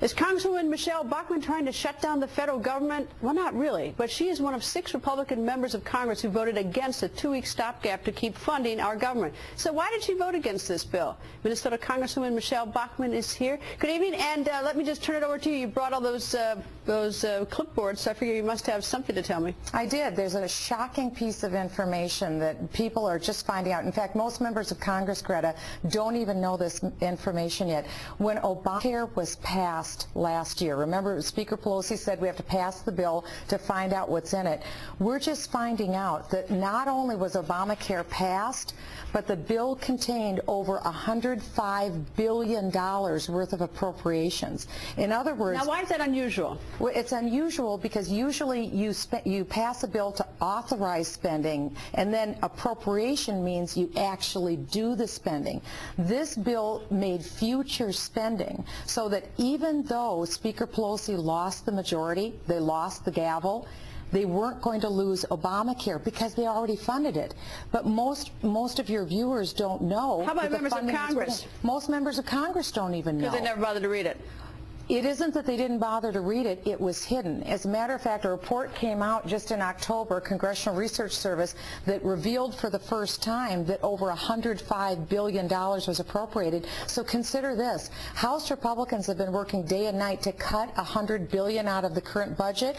Is Congresswoman Michele Bachmann trying to shut down the federal government? Well, not really, but she is one of 6 Republican members of Congress who voted against a 2-week stopgap to keep funding our government. So why did she vote against this bill? Minnesota Congresswoman Michele Bachmann is here. Good evening, and let me just turn it over to you. You brought all those clipboards, so I figure you must have something to tell me. I did. There's a shocking piece of information that people are just finding out. In fact, most members of Congress, Greta, don't even know this information yet. When Obamacare was passed last year. Remember, Speaker Pelosi said we have to pass the bill to find out what's in it. We're just finding out that not only was Obamacare passed, but the bill contained over $105 billion worth of appropriations. In other words... Now, why is that unusual? Well, it's unusual because usually you pass a bill to authorize spending, and then appropriation means you actually do the spending. This bill made future spending so that even though Speaker Pelosi lost the majority, they lost the gavel, they weren't going to lose Obamacare because they already funded it. But most of your viewers don't know. How about members of Congress? Most members of Congress don't even know. Because they never bothered to read it. It isn't that they didn't bother to read it, it was hidden. As a matter of fact, a report came out just in October, Congressional Research Service, that revealed for the first time that over $105 billion was appropriated. So consider this, House Republicans have been working day and night to cut $100 billion out of the current budget.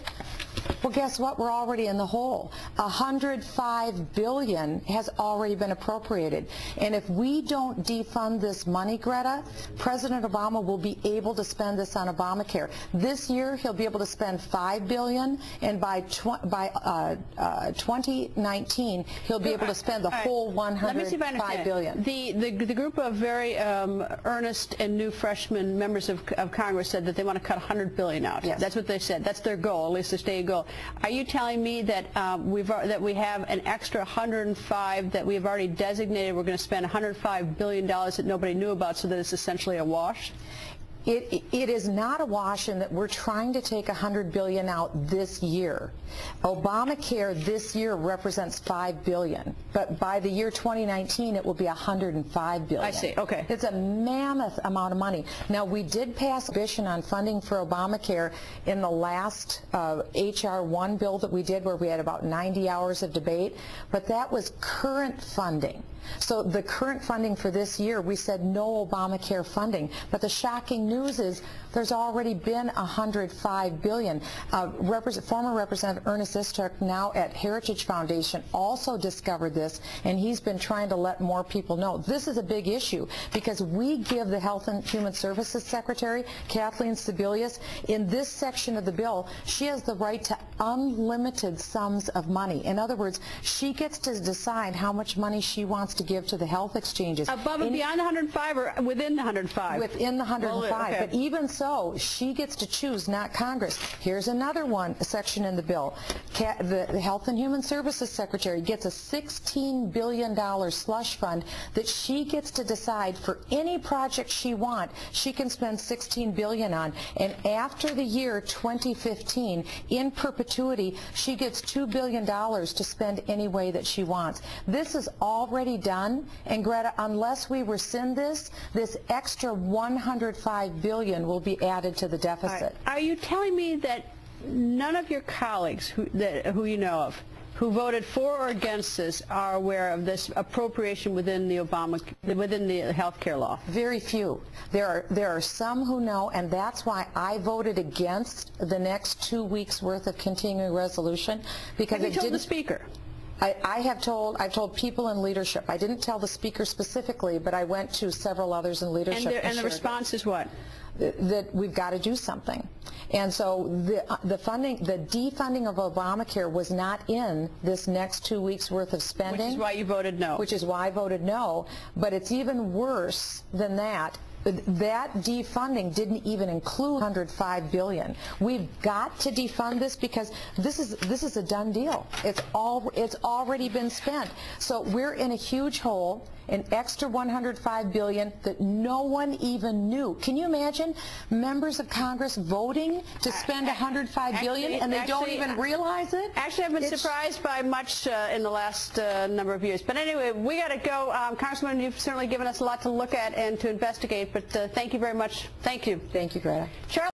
Well, guess what? We're already in the hole. $105 billion has already been appropriated. And if we don't defund this money, Greta, President Obama will be able to spend this on Obamacare. This year, he'll be able to spend $5 billion, and by 2019, he'll be able to spend the whole $105 billion. The group of very earnest and new freshman members of Congress said that they want to cut $100 billion out. Yes. That's what they said. That's their goal, at least the stated goal. Are you telling me that we have an extra 105 that we've already designated? We're going to spend $105 billion that nobody knew about, so that it's essentially a wash? It is not a wash in that we're trying to take $100 billion out this year. Obamacare this year represents $5 billion, but by the year 2019 it will be $105 billion. I see, okay. It's a mammoth amount of money. Now, we did pass a prohibition on funding for Obamacare in the last HR1 bill that we did, where we had about 90 hours of debate, but that was current funding. So the current funding for this year, we said no Obamacare funding. But the shocking news is there's already been $105 billion. Former Representative Ernest Istook, now at Heritage Foundation, also discovered this, and he's been trying to let more people know. This is a big issue because we give the Health and Human Services Secretary, Kathleen Sebelius, in this section of the bill, she has the right to unlimited sums of money. In other words, she gets to decide how much money she wants to give to the health exchanges. Above and beyond 105 or within the 105? Within the 105. Well, okay. But even so, she gets to choose, not Congress. Here's another section in the bill. The Health and Human Services Secretary gets a $16 billion slush fund that she gets to decide for any project she wants, she can spend $16 billion on. And after the year 2015, in perpetuity, she gets $2 billion to spend any way that she wants. This is already done, and Greta, unless we rescind this extra $105 billion will be added to the deficit. Are you telling me that none of your colleagues who you know of who voted for or against this are aware of this appropriation within the health care law? Very few. There are some who know, and that's why I voted against the next 2 weeks worth of continuing resolution, because it didn't. Have you told the speaker? I've told people in leadership. I didn't tell the speaker specifically, but I went to several others in leadership. And the response is what? That we've got to do something. And so the defunding of Obamacare was not in this next 2 weeks' worth of spending. Which is why you voted no. Which is why I voted no. But it's even worse than that. That defunding didn't even include $105 billion. We've got to defund this because this is a done deal. It's already been spent. So we're in a huge hole, an extra $105 billion that no one even knew. Can you imagine members of Congress voting to spend $105 billion and they don't even realize it? Actually, I've been surprised by much in the last number of years. But anyway, we got to go. Congresswoman, you've certainly given us a lot to look at and to investigate. But thank you very much. Thank you. Thank you, Greta. Charlie